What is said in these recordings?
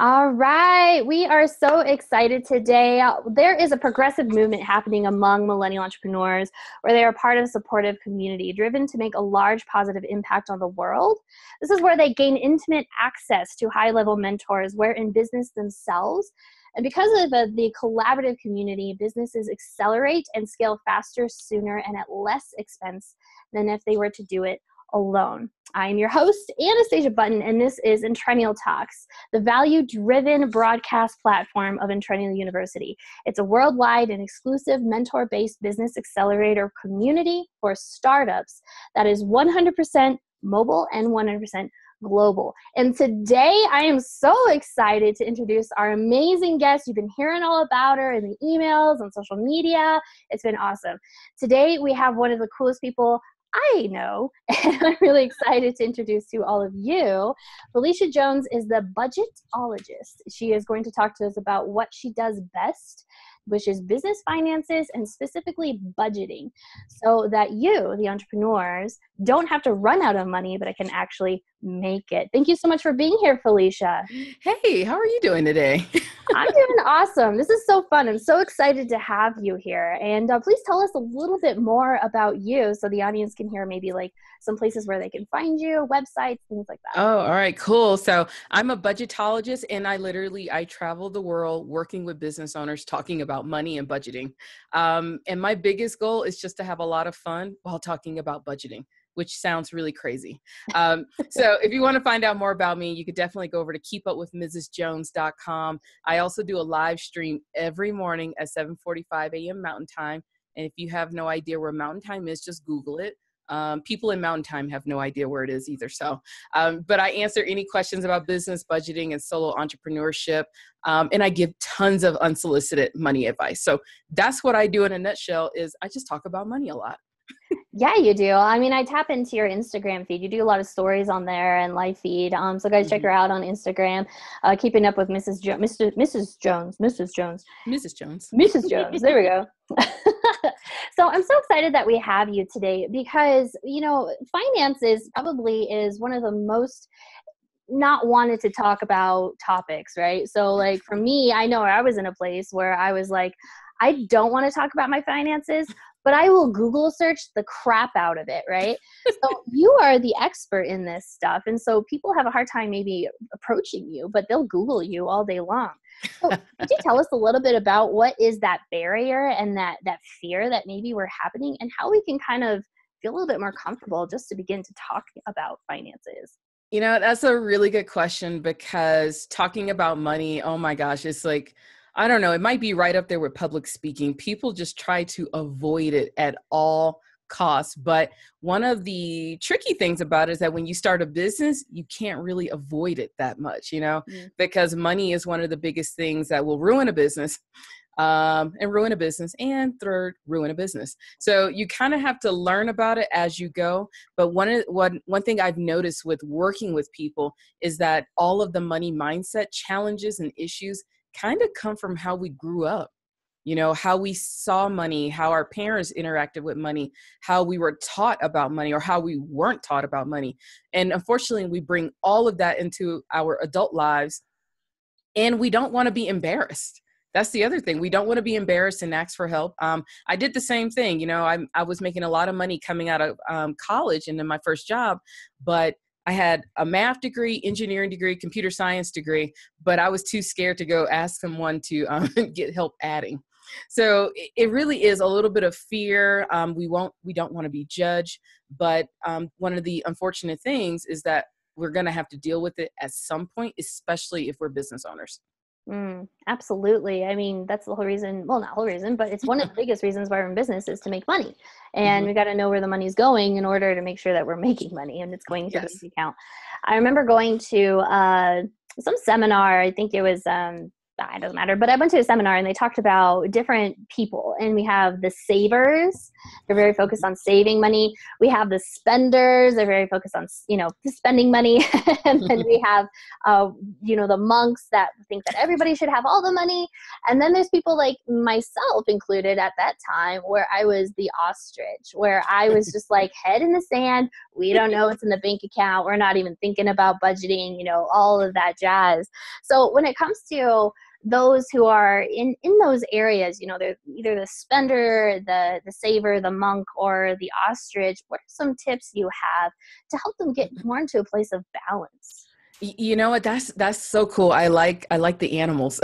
All right. We are so excited today. There is a progressive movement happening among millennial entrepreneurs where they are part of a supportive community driven to make a large positive impact on the world. This is where they gain intimate access to high-level mentors where in business themselves. And because of the collaborative community, businesses accelerate and scale faster, sooner, and at less expense than if they were to do it alone. I am your host, Anastasia Button, and this is Entrennial Talks, the value-driven broadcast platform of Entrennial University. It's a worldwide and exclusive mentor-based business accelerator community for startups that is 100% mobile and 100% global. And today I am so excited to introduce our amazing guest. You've been hearing all about her in the emails, on social media. It's been awesome. Today we have one of the coolest people I know, and I'm really excited to introduce to all of you. Phylecia Jones is the budgetologist. She is going to talk to us about what she does best, which is business finances and specifically budgeting, so that you, the entrepreneurs, don't have to run out of money, but it can actually make it. Thank you so much for being here, Phylecia. Hey, how are you doing today? I'm doing awesome. This is so fun. I'm so excited to have you here. And please tell us a little bit more about you so the audience can hear maybe like some places where they can find you, websites, things like that. Oh, all right, cool. So I'm a budgetologist, and I travel the world working with business owners, talking about money and budgeting. And my biggest goal is just to have a lot of fun while talking about budgeting, which sounds really crazy. So if you want to find out more about me, you could definitely go over to keepupwithmrsjones.com. I also do a live stream every morning at 7:45 a.m. Mountain Time. And if you have no idea where Mountain Time is, just Google it. People in Mountain Time have no idea where it is either. So, but I answer any questions about business, budgeting, and solo entrepreneurship. And I give tons of unsolicited money advice. So that's what I do in a nutshell, is I just talk about money a lot. Yeah, you do. I mean, I tap into your Instagram feed. You do a lot of stories on there and live feed. So guys, check her out on Instagram. Keeping up with Mrs. Jones. There we go. So I'm so excited that we have you today because, you know, finances probably is one of the most not wanted to talk about topics, right? So like for me, I know I was in a place where I was like, I don't want to talk about my finances, but I will Google search the crap out of it, right? So you are the expert in this stuff. And so people have a hard time maybe approaching you, but they'll Google you all day long. So could you tell us a little bit about what is that barrier and that fear that maybe we're happening and how we can kind of feel a little bit more comfortable just to begin to talk about finances? You know, that's a really good question because talking about money, oh my gosh, it's like, I don't know, it might be right up there with public speaking. People just try to avoid it at all costs. But one of the tricky things about it is that when you start a business, you can't really avoid it that much, you know, because money is one of the biggest things that will ruin a business. And ruin a business, and third, ruin a business. So you kind of have to learn about it as you go. But one thing I've noticed with working with people is that all of the money mindset challenges and issues kind of come from how we grew up, you know, how we saw money, how our parents interacted with money, how we were taught about money or how we weren't taught about money. And unfortunately, we bring all of that into our adult lives and we don't want to be embarrassed. That's the other thing. We don't want to be embarrassed and ask for help. I did the same thing. You know, I was making a lot of money coming out of college and then my first job, but I had a math degree, engineering degree, computer science degree, but I was too scared to go ask someone to get help adding. So it really is a little bit of fear. We don't want to be judged, but one of the unfortunate things is that we're going to have to deal with it at some point, especially if we're business owners. Absolutely. I mean, that's the whole reason, well, not whole reason, but it's one of the biggest reasons why we're in business is to make money. And we got to know where the money's going in order to make sure that we're making money and it's going to the account. I remember going to some seminar, I think it was it doesn't matter. But I went to a seminar and they talked about different people. And we have the savers. They're very focused on saving money. We have the spenders. They're very focused on, you know, spending money. And then we have, you know, the monks that think that everybody should have all the money. And then there's people like myself included at that time where I was the ostrich, where I was just like head in the sand. We don't know what's in the bank account. We're not even thinking about budgeting, you know, all of that jazz. So when it comes to those who are in those areas, you know, they're either the spender, the saver, the monk, or the ostrich, what are some tips you have to help them get more into a place of balance? You know what? That's so cool. I like the animals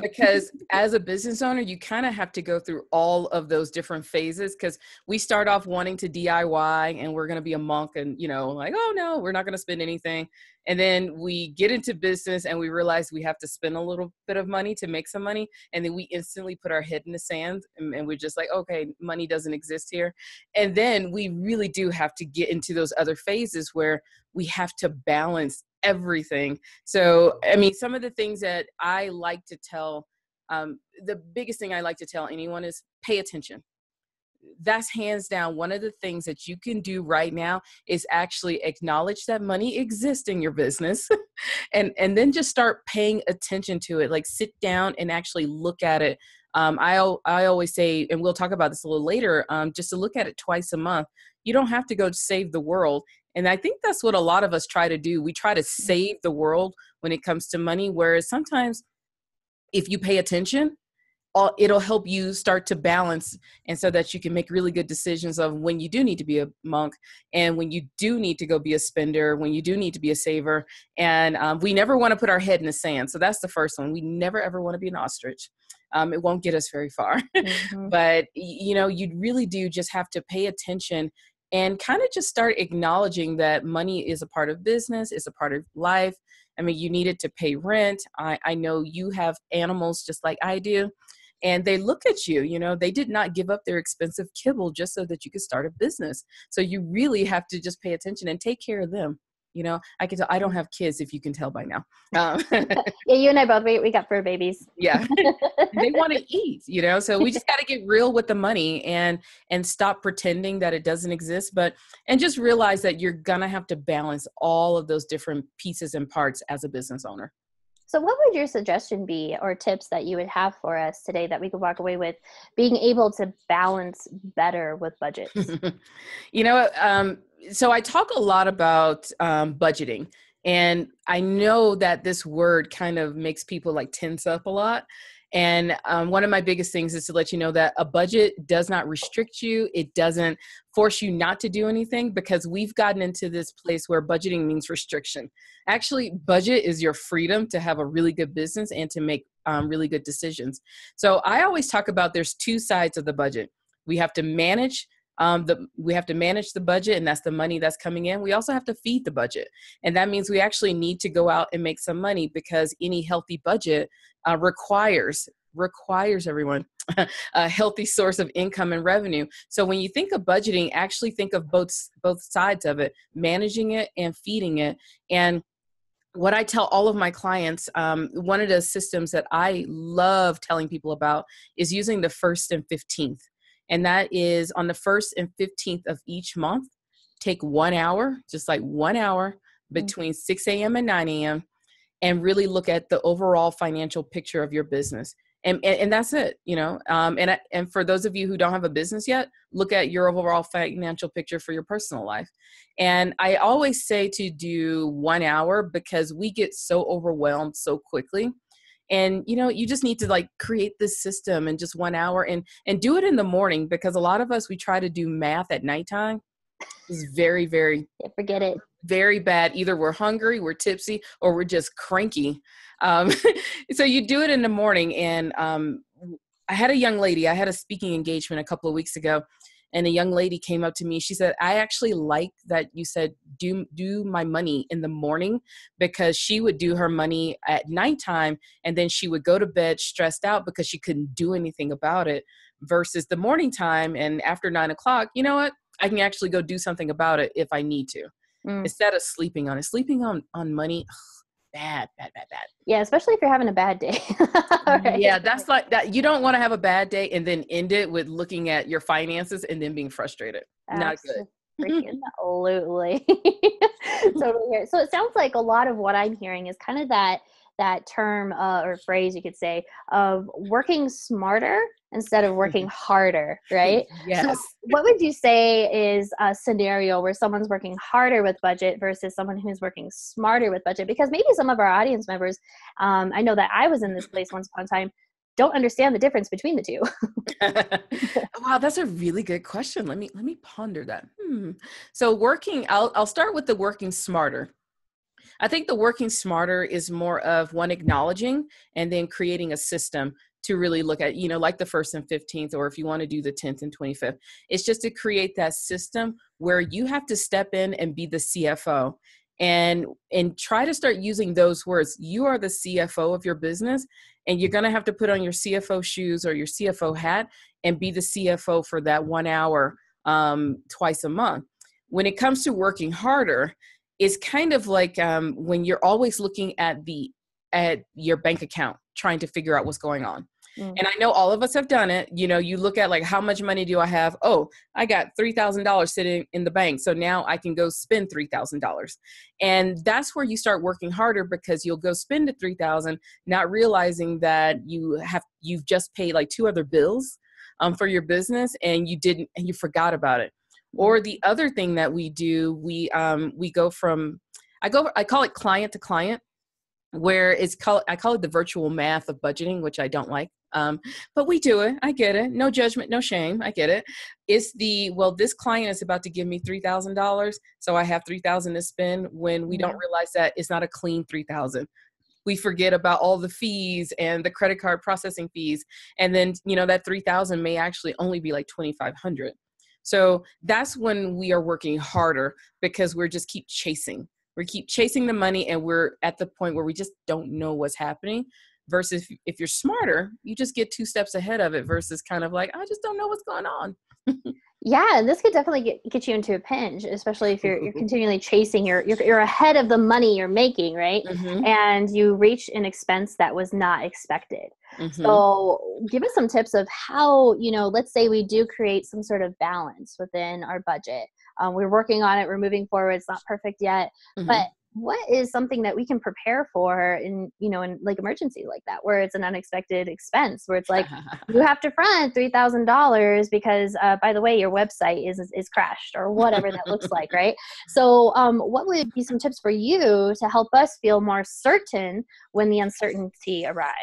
because as a business owner, you kind of have to go through all of those different phases because we start off wanting to DIY and we're going to be a monk and, you know, like, oh no, we're not going to spend anything. And then we get into business and we realize we have to spend a little bit of money to make some money. And then we instantly put our head in the sand and we're just like, okay, money doesn't exist here. And then we really do have to get into those other phases where we have to balance everything. So, I mean, some of the things that I like to tell, the biggest thing I like to tell anyone is pay attention. That's hands down. One of the things that you can do right now is actually acknowledge that money exists in your business and then just start paying attention to it. Like sit down and actually look at it. I always say, and we'll talk about this a little later, just to look at it twice a month. You don't have to go save the world. And I think that's what a lot of us try to do. We try to save the world when it comes to money, whereas sometimes if you pay attention, it'll help you start to balance and so that you can make really good decisions of when you do need to be a monk and when you do need to go be a spender, when you do need to be a saver. And we never want to put our head in the sand. So that's the first one. We never, ever want to be an ostrich. It won't get us very far. Mm-hmm. But, you know, you really do just have to pay attention and kind of just start acknowledging that money is a part of business. It's a part of life. I mean, you need it to pay rent. I know you have animals just like I do. And they look at you, you know, they did not give up their expensive kibble just so that you could start a business. So you really have to just pay attention and take care of them. You know, I can tell, I don't have kids if you can tell by now. Yeah, you and I both, we got fur babies. Yeah. They want to eat, you know, so we just got to get real with the money and stop pretending that it doesn't exist, and just realize that you're going to have to balance all of those different pieces and parts as a business owner. So what would your suggestion be or tips that you would have for us today that we could walk away with being able to balance better with budgets? You know, so I talk a lot about budgeting, and I know that this word kind of makes people like tense up a lot. And one of my biggest things is to let you know that a budget does not restrict you. It doesn't force you not to do anything, because we've gotten into this place where budgeting means restriction. Actually, budget is your freedom to have a really good business and to make really good decisions. So I always talk about there's two sides of the budget. We have to manage the budget, and that's the money that's coming in. We also have to feed the budget. And that means we actually need to go out and make some money, because any healthy budget requires everyone a healthy source of income and revenue. So when you think of budgeting, actually think of both sides of it, managing it and feeding it. And what I tell all of my clients, one of the systems that I love telling people about is using the 1st and 15th. And that is on the 1st and 15th of each month, take 1 hour, just like 1 hour between 6 a.m. and 9 a.m. and really look at the overall financial picture of your business. And that's it, you know, and for those of you who don't have a business yet, look at your overall financial picture for your personal life. And I always say to do 1 hour, because we get so overwhelmed so quickly. And, you know, you just need to like create this system in just 1 hour and do it in the morning, because a lot of us, we try to do math at nighttime. It's very, very, forget it. Very bad. Either we're hungry, we're tipsy, or we're just cranky. So you do it in the morning. And I had a young lady, I had a speaking engagement a couple of weeks ago, and a young lady came up to me. She said, I actually like that you said, do my money in the morning, because she would do her money at nighttime, and then she would go to bed stressed out because she couldn't do anything about it, versus the morning time. And after 9 o'clock, you know what? I can actually go do something about it if I need to, instead of sleeping on it. Sleeping on money, ugh, bad, bad, bad, bad. Yeah, especially if you're having a bad day. Right? Yeah, that's like that. You don't want to have a bad day and then end it with looking at your finances and then being frustrated. Absolutely. Not good. Absolutely. Totally. So it sounds like a lot of what I'm hearing is kind of that term or phrase, you could say, of working smarter instead of working harder, right? Yes. So what would you say is a scenario where someone's working harder with budget versus someone who's working smarter with budget? Because maybe some of our audience members, I know that I was in this place once upon a time, don't understand the difference between the two. Wow, that's a really good question. Let me ponder that. So I'll start with the working smarter. I think the working smarter is more of one acknowledging and then creating a system to really look at, like the 1st and 15th, or if you want to do the 10th and 25th, it's just to create that system where you have to step in and be the CFO and try to start using those words. You are the CFO of your business, and you're going to have to put on your CFO shoes or your CFO hat and be the CFO for that 1 hour, twice a month. When it comes to working harder, it's kind of like when you're always looking at your bank account, trying to figure out what's going on. Mm-hmm. And I know all of us have done it. You look at like, how much money do I have? Oh, I got $3,000 sitting in the bank. So now I can go spend $3,000. And that's where you start working harder, because you'll go spend the $3,000, not realizing that you've just paid like 2 other bills for your business, and you forgot about it. Or the other thing that we do, we go from, I call it client to client, where I call it the virtual math of budgeting, which I don't like. But we do it. I get it. No judgment, no shame. I get it. It's this client is about to give me $3,000. So I have $3,000 to spend, when we don't realize that it's not a clean $3,000. We forget about all the fees and the credit card processing fees. And then, that $3,000 may actually only be like $2,500. So that's when we are working harder, because we're just keep chasing. We keep chasing the money, and we're at the point where we just don't know what's happening, versus if you're smarter, you just get 2 steps ahead of it, versus kind of like, I just don't know what's going on. Yeah. And this could definitely get you into a pinch, especially if you're continually chasing, you're ahead of the money you're making, right? Mm-hmm. And you reach an expense that was not expected. Mm-hmm. So give us some tips of how, let's say we do create some sort of balance within our budget. We're working on it. We're moving forward. It's not perfect yet, mm-hmm. but what is something that we can prepare for in like emergency like that, where it's an unexpected expense, where it's like, you have to front $3,000 because, by the way, your website is crashed or whatever that looks like. Right. So, what would be some tips for you to help us feel more certain when the uncertainty arrives?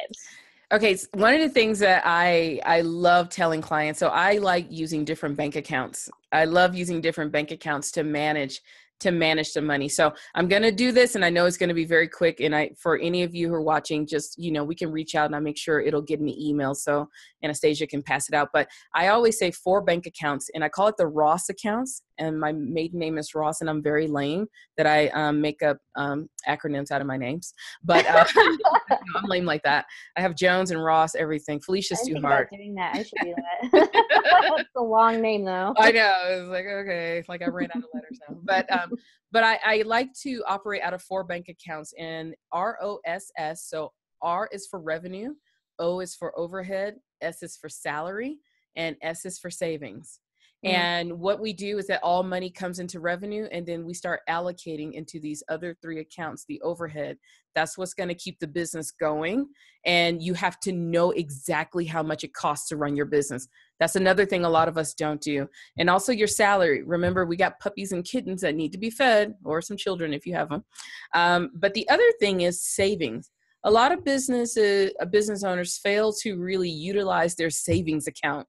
Okay. So one of the things that I love telling clients, so I like using different bank accounts. I love using different bank accounts to manage the money. So I'm going to do this, and I know it's going to be very quick. And for any of you who are watching, just, we can reach out, and I make sure it'll get me email, so Anastasia can pass it out. But I always say 4 bank accounts, and I call it the Ross accounts. And my maiden name is Ross, and I'm very lame that I make up acronyms out of my names. But I'm lame like that. I have Jones and Ross, everything. Phylecia too hard. I'm doing that. I should do that. It's a long name, though. I know. It's like, okay, it's like I ran out of letters now. But I like to operate out of 4 bank accounts, and ROSS. So R is for revenue, O is for overhead, S is for salary, and S is for savings. And what we do is that all money comes into revenue, and then we start allocating into these other 3 accounts, the overhead. That's what's going to keep the business going. And you have to know exactly how much it costs to run your business. That's another thing a lot of us don't do. And also your salary. Remember, we got puppies and kittens that need to be fed, or some children if you have them. But the other thing is savings. A lot of business owners fail to really utilize their savings account,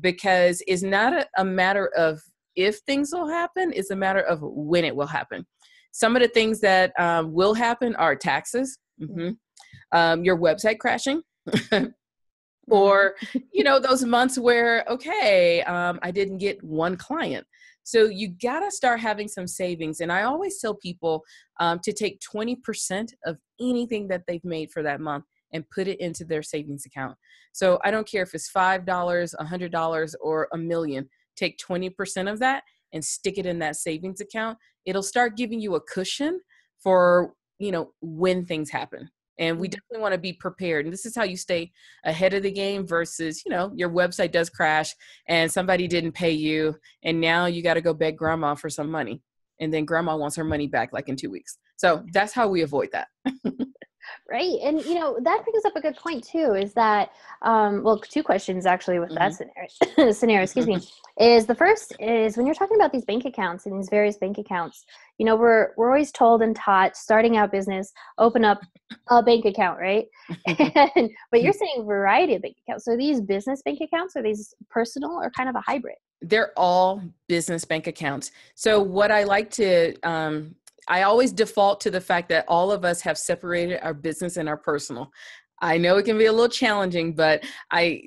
because it's not a matter of if things will happen, it's a matter of when it will happen. Some of the things that will happen are taxes, your website crashing, or, those months where, okay, I didn't get one client. So you got to start having some savings. And I always tell people to take 20% of anything that they've made for that month and put it into their savings account. So I don't care if it's $5, $100, or $1 million, take 20% of that and stick it in that savings account. It'll start giving you a cushion for, when things happen. And we definitely want to be prepared. And this is how you stay ahead of the game versus, you know, your website does crash and somebody didn't pay you. And now you got to go beg grandma for some money. And then grandma wants her money back like in 2 weeks. So that's how we avoid that. Right. And, you know, that brings up a good point too, is that, well, two questions actually with that scenario, excuse me, is the first is when you're talking about these bank accounts and these various bank accounts, you know, we're always told and taught starting out business, open up a bank account, right? And, but you're saying variety of bank accounts. So are these business bank accounts, are these personal or kind of a hybrid? They're all business bank accounts. So what I like to, I always default to the fact that all of us have separated our business and our personal. I know it can be a little challenging, but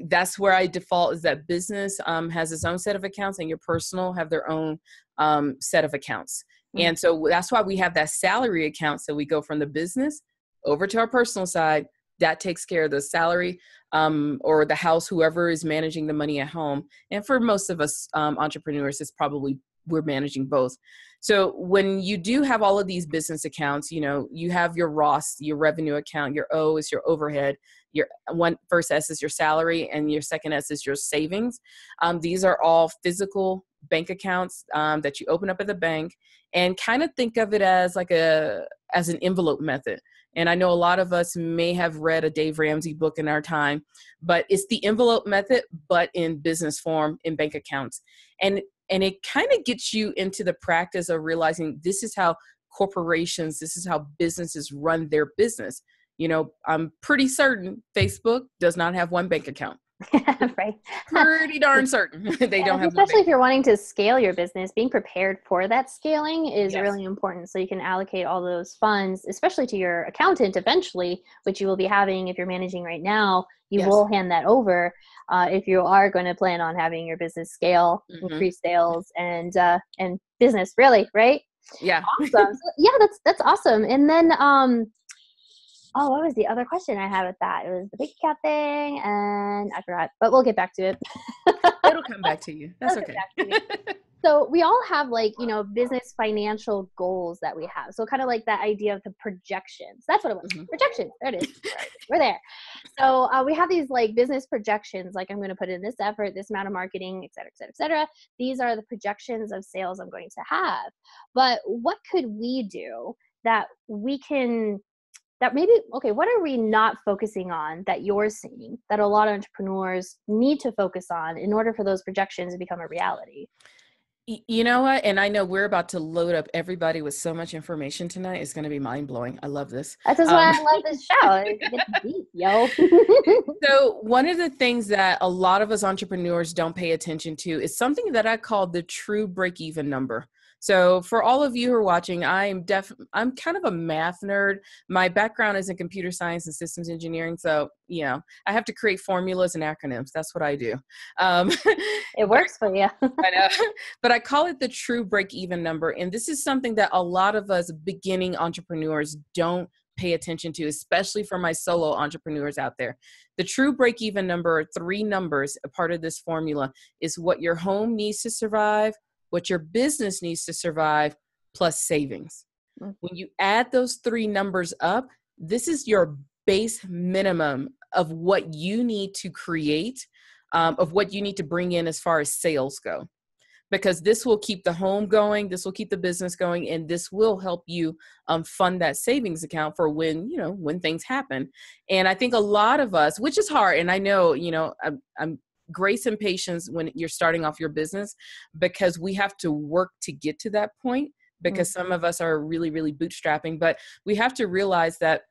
that's where I default, is that business has its own set of accounts and your personal have their own set of accounts. Mm-hmm. And so that's why we have that salary account. So we go from the business over to our personal side. That takes care of the salary or the house, whoever is managing the money at home. And for most of us entrepreneurs, it's probably we're managing both. So when you do have all of these business accounts, you know, you have your ROS, your revenue account, your O is your overhead, your first S is your salary, and your second S is your savings. These are all physical bank accounts that you open up at the bank, and kind of think of it as like an envelope method. And I know a lot of us may have read a Dave Ramsey book in our time, but it's the envelope method, but in business form, in bank accounts. And it kind of gets you into the practice of realizing this is how corporations, this is how businesses run their business. You know, I'm pretty certain Facebook does not have one bank account. Right. Pretty darn certain they don't have. Especially if you're wanting to scale your business, being prepared for that scaling is really important. So you can allocate all those funds, especially to your accountant eventually, which you will be having if you're managing right now. You will hand that over if you are going to plan on having your business scale, increase sales, and business really, right? Yeah. Awesome. So, yeah, that's awesome. And then oh, what was the other question I had with that? It was the big cat thing, and I forgot, but we'll get back to it. It'll come back to you. That's okay. So we all have, like, you know, business financial goals that we have. So kind of like that idea of the projections. That's what it was. Projections. There it is. We're there. So we have these like business projections, like I'm going to put in this effort, this amount of marketing, et cetera, et cetera, et cetera. These are the projections of sales I'm going to have. But what could we do that we can that maybe, okay, what are we not focusing on that you're seeing that a lot of entrepreneurs need to focus on in order for those projections to become a reality? You know what? And I know we're about to load up everybody with so much information tonight. It's going to be mind blowing. I love this. That's why I love this show. It's deep, yo. So one of the things that a lot of us entrepreneurs don't pay attention to is something that I call the true break-even number. So for all of you who are watching, I'm kind of a math nerd. My background is in computer science and systems engineering. So, you know, I have to create formulas and acronyms. That's what I do. It works for you. I know. But I call it the true break-even number. And this is something that a lot of us beginning entrepreneurs don't pay attention to, especially for my solo entrepreneurs out there. The true break-even number, three numbers, a part of this formula, is what your home needs to survive, what your business needs to survive, plus savings. When you add those three numbers up, this is your base minimum of what you need to create, of what you need to bring in as far as sales go, because this will keep the home going, this will keep the business going, and this will help you fund that savings account for when, you know, when things happen. And I think a lot of us, which is hard, and I know, you know, I'm grace and patience when you're starting off your business, because we have to work to get to that point, because some of us are really, really bootstrapping, but we have to realize that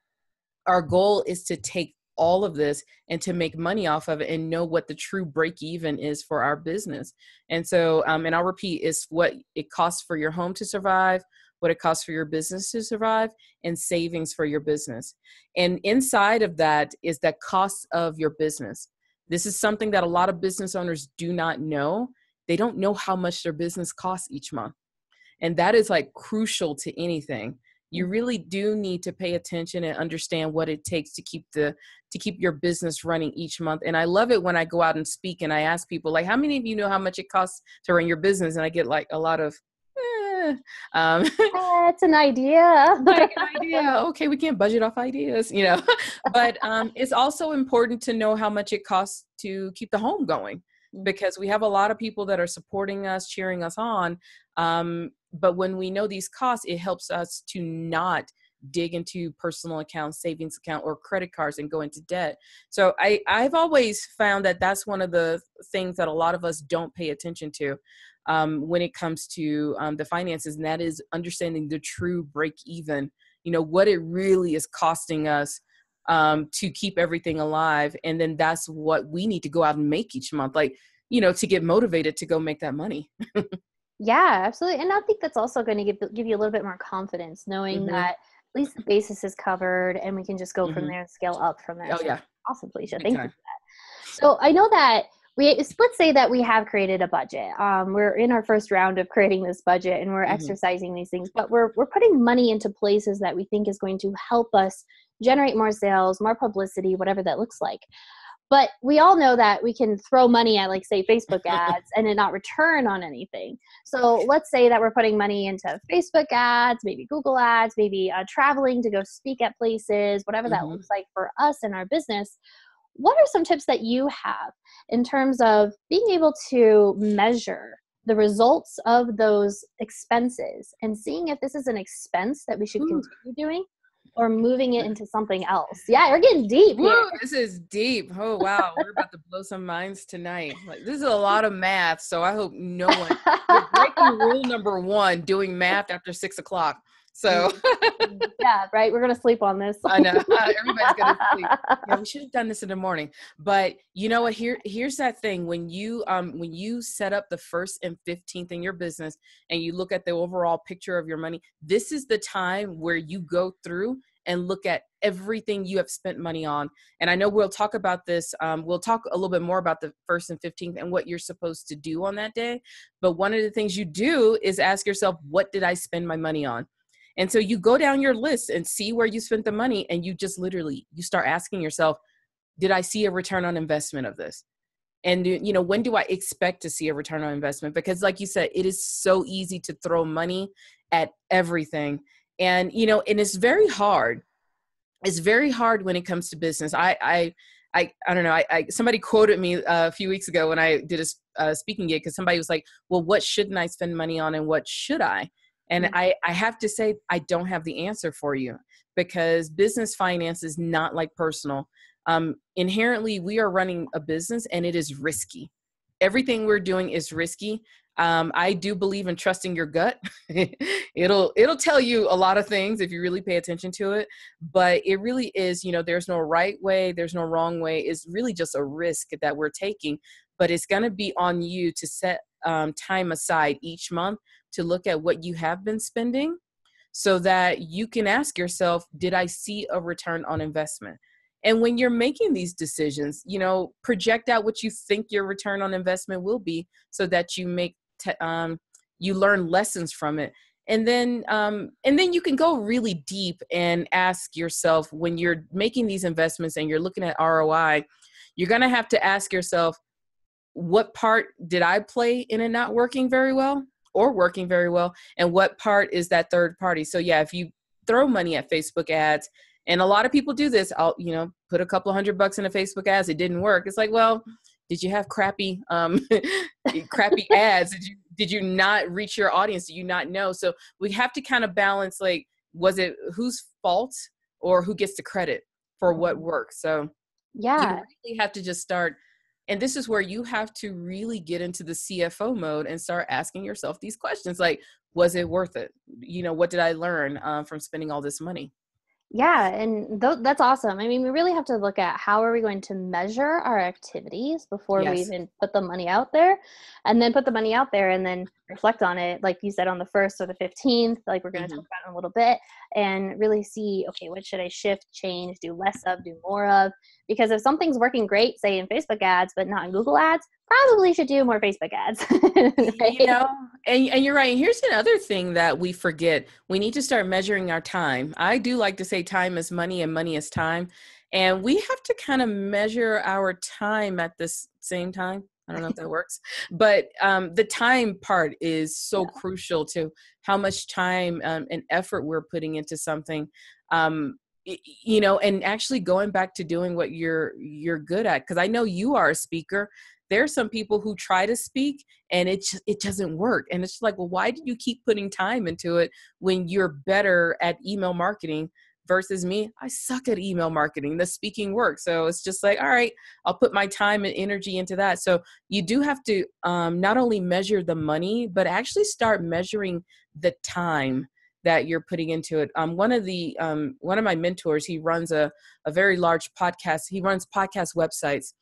our goal is to take all of this and to make money off of it and know what the true break even is for our business. And so, and I'll repeat, it's what it costs for your home to survive, what it costs for your business to survive, and savings for your business. And inside of that is the cost of your business. This is something that a lot of business owners do not know. They don't know how much their business costs each month. And that is like crucial to anything. You really do need to pay attention and understand what it takes to keep your business running each month. And I love it when I go out and speak and I ask people, like, how many of you know how much it costs to run your business? And I get like a lot of, It's an idea. Like an idea. Okay, we can't budget off ideas, you know. But it's also important to know how much it costs to keep the home going, because we have a lot of people that are supporting us, cheering us on. But when we know these costs, it helps us to not dig into personal accounts, savings account, or credit cards and go into debt. So I've always found that that's one of the things that a lot of us don't pay attention to when it comes to the finances, and that is understanding the true break even, you know, what it really is costing us to keep everything alive. And then that's what we need to go out and make each month, like, you know, to get motivated to go make that money. Yeah, absolutely. And I think that's also going to give you a little bit more confidence, knowing that at least the basis is covered and we can just go from there and scale up from there. Oh, yeah. Awesome, Phylecia. Thank you for that. So I know that let's say that we have created a budget. We're in our first round of creating this budget and we're exercising these things, but we're putting money into places that we think is going to help us generate more sales, more publicity, whatever that looks like. But we all know that we can throw money at, like, say, Facebook ads and it not return on anything. So let's say that we're putting money into Facebook ads, maybe Google ads, maybe traveling to go speak at places, whatever that looks like for us and our business. What are some tips that you have in terms of being able to measure the results of those expenses and seeing if this is an expense that we should continue doing, or moving it into something else? Yeah, we're getting deep here. Whoa, this is deep. Oh, wow. We're about to blow some minds tonight. Like, this is a lot of math, so I hope no one... We're breaking rule number one, doing math after 6 o'clock. So... Yeah, right? We're going to sleep on this. I know. Everybody's going to sleep. Yeah, we should have done this in the morning. But you know what? Here's that thing. When you set up the first and 15th in your business and you look at the overall picture of your money, this is the time where you go through and look at everything you have spent money on. And I know we'll talk about this. We'll talk a little bit more about the first and 15th and what you're supposed to do on that day. But one of the things you do is ask yourself, what did I spend my money on? And so you go down your list and see where you spent the money, and you just literally, you start asking yourself, did I see a return on investment of this? And, you know, when do I expect to see a return on investment? Because like you said, it is so easy to throw money at everything. And, you know, and it's very hard. It's very hard when it comes to business. I don't know. Somebody quoted me a few weeks ago when I did a speaking gig, because somebody was like, well, what shouldn't I spend money on and what should I? And I have to say, I don't have the answer for you, because business finance is not like personal. Inherently, we are running a business and it is risky. Everything we're doing is risky. I do believe in trusting your gut. It'll tell you a lot of things if you really pay attention to it, but it really is, you know, there's no right way, there's no wrong way. It's really just a risk that we're taking, but it's going to be on you to set time aside each month to look at what you have been spending so that you can ask yourself, did I see a return on investment? And when you're making these decisions, you know, project out what you think your return on investment will be so that you you learn lessons from it. And then you can go really deep and ask yourself, when you're making these investments and you're looking at ROI, you're going to have to ask yourself, what part did I play in it not working very well? Or working very well, and what part is that third party? So yeah, if you throw money at Facebook ads, and a lot of people do this, I'll, you know, put a couple $100 into Facebook ads, it didn't work. It's like, well, did you have crappy, crappy ads? Did you not reach your audience? Did you not know? So we have to kind of balance, like, was it whose fault or who gets the credit for what works? So yeah, you really have to just start. And this is where you have to really get into the CFO mode and start asking yourself these questions. Like, was it worth it? You know, what did I learn from spending all this money? Yeah. And that's awesome. I mean, we really have to look at how are we going to measure our activities before we even put the money out there, and then put the money out there and then reflect on it. Like you said, on the 1st or the 15th, like we're going to talk about in a little bit, and really see, okay, what should I shift, change, do less of, do more of? Because if something's working great, say in Facebook ads, but not in Google ads, probably should do more Facebook ads. Right? You know, and you're right. And here's another thing that we forget. We need to start measuring our time. I do like to say time is money and money is time. And we have to kind of measure our time at this same time. I don't know if that works, but the time part is so crucial to how much time and effort we're putting into something, you know, and actually going back to doing what you're good at. Cause I know you are a speaker. There are some people who try to speak and it doesn't work. And it's just like, well, why did you keep putting time into it when you're better at email marketing versus me? I suck at email marketing, the speaking work. So it's just like, all right, I'll put my time and energy into that. So you do have to not only measure the money, but actually start measuring the time that you're putting into it. One of my mentors, he runs a very large podcast. He runs podcast websites.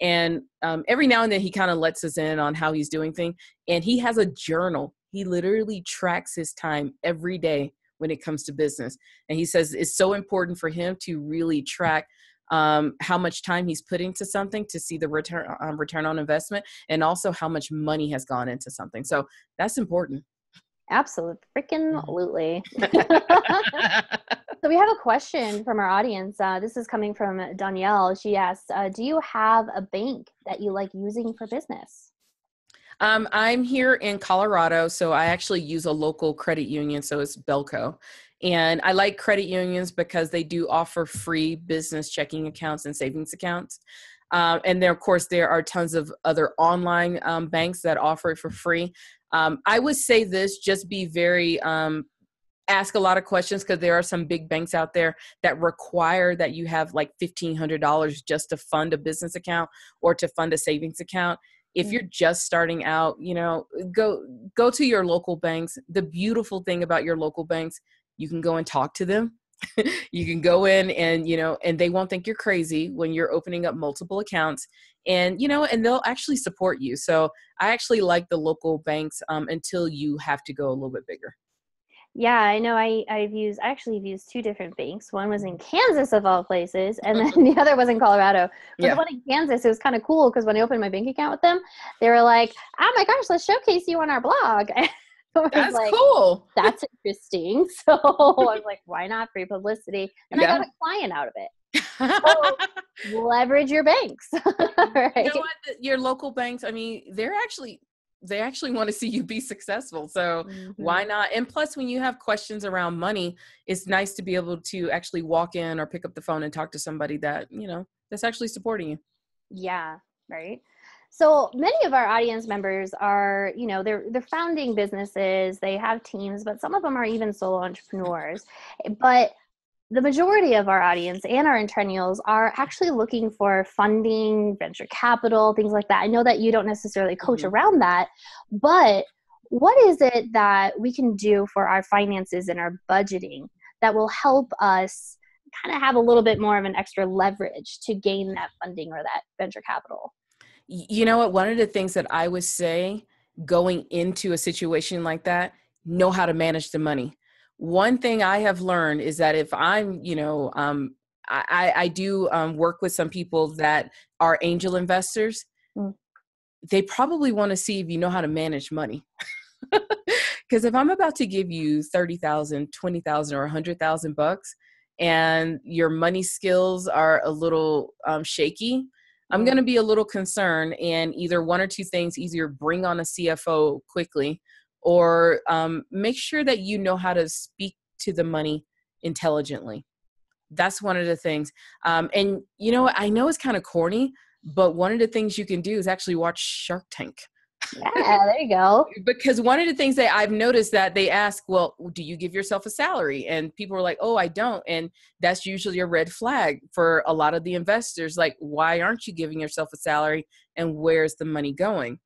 And every now and then he kind of lets us in on how he's doing things. And he has a journal. He literally tracks his time every day when it comes to business. And he says it's so important for him to really track how much time he's putting to something to see the return on investment, and also how much money has gone into something. So that's important. Absolutely. So we have a question from our audience. This is coming from Danielle. She asks, do you have a bank that you like using for business? I'm here in Colorado, so I actually use a local credit union. So it's Belco. And I like credit unions because they do offer free business checking accounts and savings accounts. And then, of course, there are tons of other online banks that offer it for free. I would say this, just be very, ask a lot of questions, because there are some big banks out there that require that you have like $1,500 just to fund a business account or to fund a savings account. If you're just starting out, you know, go to your local banks. The beautiful thing about your local banks, you can go and talk to them. You can go in and, you know, and they won't think you're crazy when you're opening up multiple accounts, and, you know, and they'll actually support you. So I actually like the local banks until you have to go a little bit bigger. Yeah, I know. I actually used two different banks. One was in Kansas, of all places, and then the other was in Colorado. But the one in Kansas, it was kind of cool, because when I opened my bank account with them, they were like, oh my gosh, let's showcase you on our blog. That's like, cool. That's interesting. So I was like, why not? Free publicity. And I got a client out of it. So leverage your banks. Right? You know what? Your local banks, I mean, they actually want to see you be successful. So why not? And plus, when you have questions around money, it's nice to be able to actually walk in or pick up the phone and talk to somebody that, you know, that's actually supporting you. Yeah. Right. So many of our audience members are, you know, they're founding businesses, they have teams, but some of them are even solo entrepreneurs. But the majority of our audience and our Entrennials are actually looking for funding, venture capital, things like that. I know that you don't necessarily coach around that, but what is it that we can do for our finances and our budgeting that will help us kind of have a little bit more of an extra leverage to gain that funding or that venture capital? You know what? One of the things that I would say going into a situation like that, know how to manage the money. One thing I have learned is that if I'm, you know, I do work with some people that are angel investors, they probably want to see if you know how to manage money. Because if I'm about to give you $30,000, $20,000 or $100,000 and your money skills are a little shaky, I'm going to be a little concerned. And either one or two things: either bring on a CFO quickly, or make sure that you know how to speak to the money intelligently. That's one of the things. And you know, I know it's kind of corny, but one of the things you can do is actually watch Shark Tank. Yeah, there you go. Because one of the things that I've noticed that they ask, well, do you give yourself a salary? And people are like, oh, I don't. And that's usually a red flag for a lot of the investors. Like, why aren't you giving yourself a salary? And where's the money going?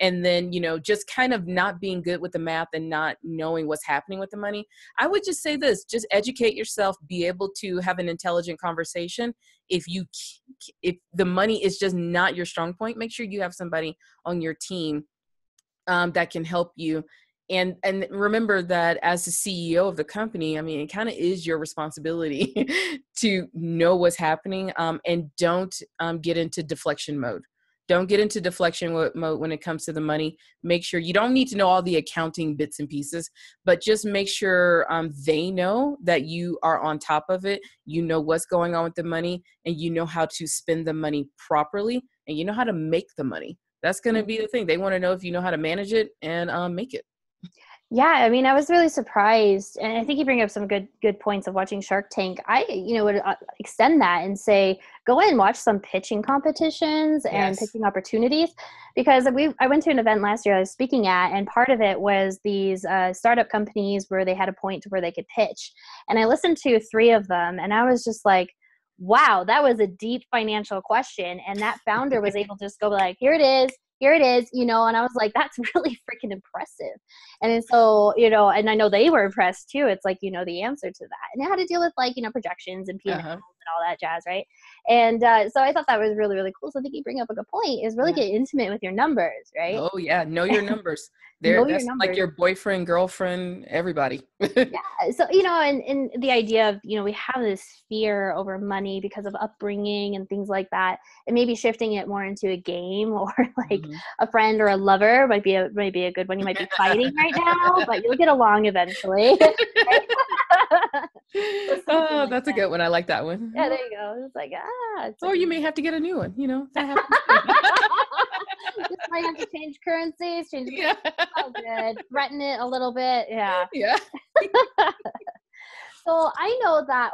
And then, you know, just kind of not being good with the math and not knowing what's happening with the money. I would just say this, just educate yourself, be able to have an intelligent conversation. If the money is just not your strong point, make sure you have somebody on your team that can help you. And remember that as the CEO of the company, I mean, it kind of is your responsibility to know what's happening, and don't get into deflection mode. Don't get into deflection mode when it comes to the money. Make sure you don't need to know all the accounting bits and pieces, but just make sure they know that you are on top of it. You know what's going on with the money, and you know how to spend the money properly, and you know how to make the money. that's going to be the thing. They want to know if you know how to manage it and make it. Yeah. I mean, I was really surprised. And I think you bring up some good points of watching Shark Tank. I, would extend that and say, go and watch some pitching competitions and pitching opportunities, because I went to an event last year I was speaking at, and part of it was these startup companies where they had a point to where they could pitch. And I listened to three of them and I was just like, wow, that was a deep financial question. And that founder was able to just go like, here it is, and I was like, that's really freaking impressive. And so, and I know they were impressed too. It's like, the answer to that, and how to deal with like, projections and P&Ls and all that jazz. Right. And so I thought that was really, really cool. So I think you bring up a good point is really get intimate with your numbers, right? Oh yeah. Know your numbers. That's your numbers. Like your boyfriend, girlfriend, everybody. So, and the idea of, we have this fear over money because of upbringing and things like that. And maybe shifting it more into a game or like a friend or a lover might be a good one. You might be fighting right now, but you'll get along eventually. Oh, that's a good one. I like that one. Yeah, there you go. It's like, or you may have to get a new one, that happens. Just might have to change currencies, Oh, good. Threaten it a little bit. Yeah. So I know that,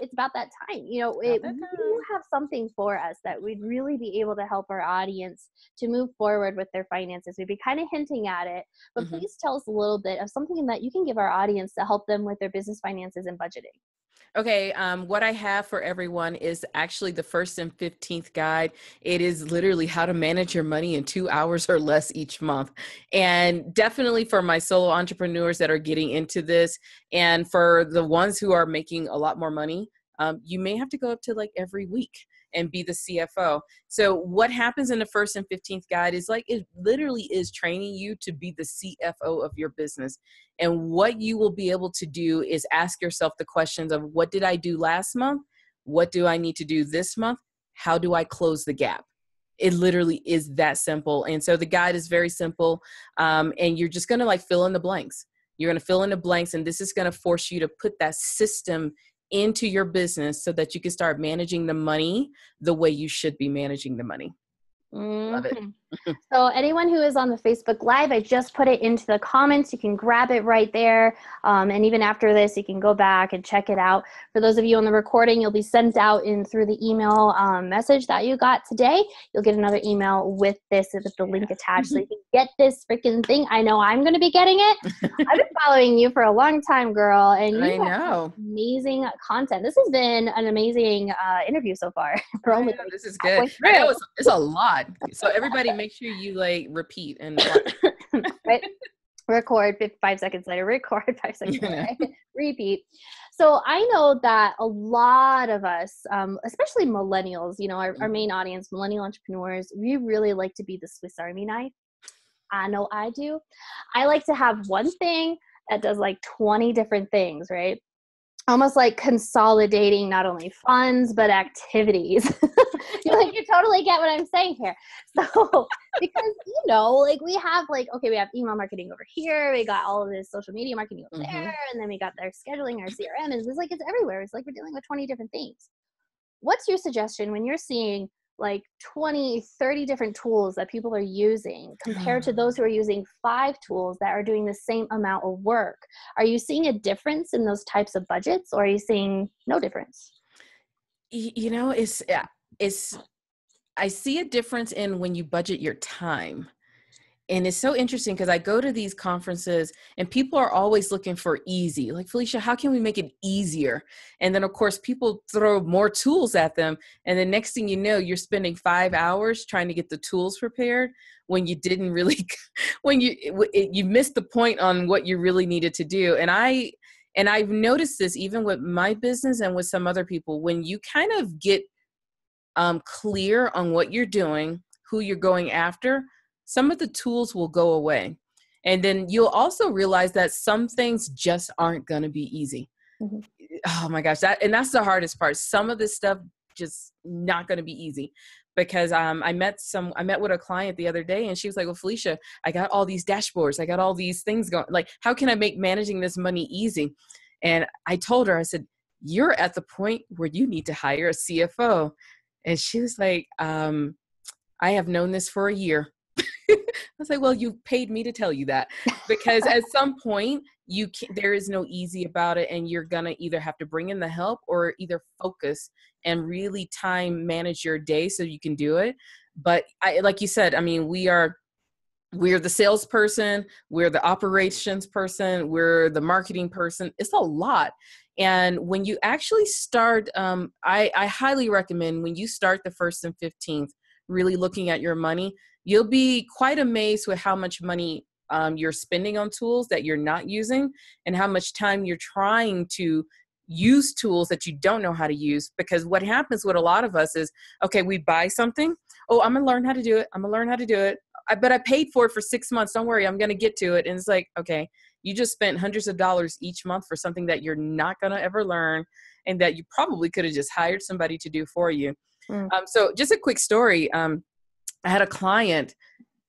it's about that time. You have something for us that we'd really be able to help our audience to move forward with their finances. We'd be kind of hinting at it, but please tell us a little bit of something that you can give our audience to help them with their business finances and budgeting. Okay. What I have for everyone is actually the 1st and 15th guide. It is literally how to manage your money in 2 hours or less each month. And definitely for my solo entrepreneurs that are getting into this, and for the ones who are making a lot more money, you may have to go up to like every week and be the CFO. So what happens in the 1st and 15th guide is like, it literally is training you to be the CFO of your business. And what you will be able to do is ask yourself the questions of, what did I do last month? What do I need to do this month? How do I close the gap? It literally is that simple. And so the guide is very simple. And you're just going to like fill in the blanks. You're going to fill in the blanks. And this is going to force you to put that system into your business so that you can start managing the money the way you should be managing the money. Love it. So anyone who is on the Facebook Live, I just put it into the comments. You can grab it right there. And even after this, you can go back and check it out. For those of you on the recording, you'll be sent out through the email message that you got today. You'll get another email with the link attached. So you can get this freaking thing. I know I'm going to be getting it. I've been following you for a long time, girl. And you have amazing content. This has been an amazing interview so far. This is good. It's a lot. So everybody make sure you like repeat and right? Record 5 seconds later, record 5 seconds later, repeat. So I know that a lot of us, especially millennials, our main audience, millennial entrepreneurs, we really like to be the Swiss Army knife. I know I do. I like to have one thing that does like 20 different things, right? Almost like consolidating not only funds, but activities. You totally get what I'm saying here. So, because, we have we have email marketing over here. We got all of this social media marketing over there. And then we got their scheduling, our CRM. And it's everywhere. It's like we're dealing with 20 different things. What's your suggestion when you're seeing like 20, 30 different tools that people are using compared to those who are using 5 tools that are doing the same amount of work? Are you seeing a difference in those types of budgets, or are you seeing no difference? I see a difference in when you budget your time. And it's so interesting because I go to these conferences and people are always looking for easy. Like, Phylecia, how can we make it easier? And then, of course, people throw more tools at them. And the next thing you know, you're spending 5 hours trying to get the tools prepared when you didn't really, you missed the point on what you really needed to do. And I've noticed this even with my business and with some other people, when you kind of get clear on what you're doing, who you're going after, some of the tools will go away. And then you'll also realize that some things just aren't going to be easy. Oh my gosh. That's the hardest part. Some of this stuff just not going to be easy, because I met with a client the other day and she was like, well, Phylecia, I got all these dashboards. I got all these things going. Like, how can I make managing this money easy? And I told her, I said, you're at the point where you need to hire a CFO. And she was like, I have known this for a year. I was like, well, you paid me to tell you that, because at some point you can't, there is no easy about it. And you're going to either have to bring in the help or either focus and really time manage your day so you can do it. But I, like you said, I mean, we're the salesperson, we're the operations person, we're the marketing person. It's a lot. And when you actually start, I highly recommend when you start the 1st and 15th, really looking at your money, you'll be quite amazed with how much money you're spending on tools that you're not using and how much time you're trying to use tools that you don't know how to use. Because what happens with a lot of us is, okay, we buy something. Oh, I'm going to learn how to do it. But I paid for it for 6 months. Don't worry, I'm going to get to it. And it's like, okay, you just spent hundreds of dollars each month for something that you're not going to ever learn and that you probably could have just hired somebody to do for you. Mm. So just a quick story. I had a client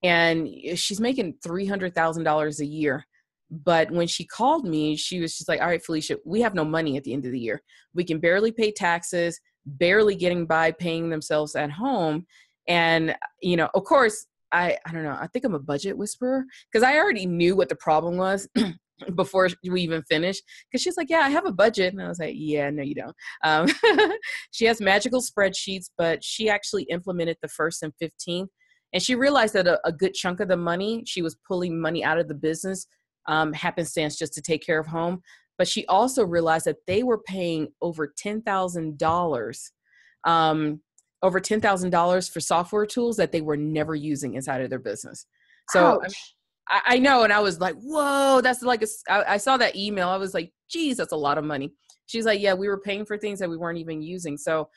and she's making $300,000 a year. But when she called me, she was just like, all right, Phylecia, we have no money at the end of the year. We can barely pay taxes, barely getting by paying themselves at home. And, you know, of course, I don't know. I think I'm a budget whisperer because I already knew what the problem was before we even finished. Because she's like, yeah, I have a budget. And I was like, yeah, no, you don't. She has magical spreadsheets, but she actually implemented the 1st and 15th. And she realized that a good chunk of the money, she was pulling money out of the business happenstance just to take care of home. But she also realized that they were paying over $10,000 for software tools that they were never using inside of their business. So I know. And I was like, whoa, that's like, I saw that email. I was like, geez, that's a lot of money. She's like, yeah, we were paying for things that we weren't even using. So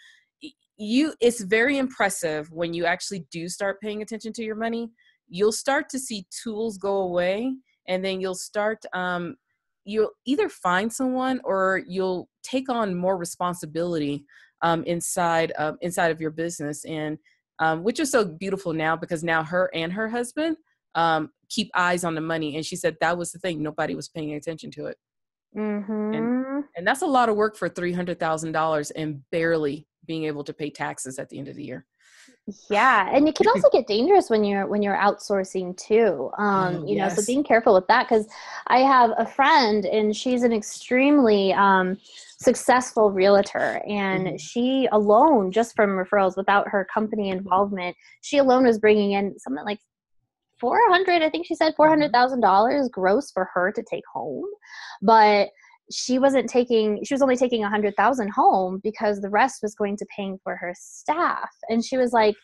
it's very impressive when you actually do start paying attention to your money, you'll start to see tools go away. And then you'll start, you'll either find someone or you'll take on more responsibility inside of your business, and which is so beautiful now, because now her and her husband keep eyes on the money. And she said that was the thing, nobody was paying attention to it. Mm-hmm. And that's a lot of work for $300,000 and barely being able to pay taxes at the end of the year. Yeah. And it can also get dangerous when you're outsourcing too. So being careful with that, because I have a friend and she's an extremely successful realtor, and mm-hmm. she alone, just from referrals without her company involvement, she alone was bringing in something like $400,000 gross for her to take home. But she was only taking $100,000 home because the rest was going to paying for her staff. And she was like,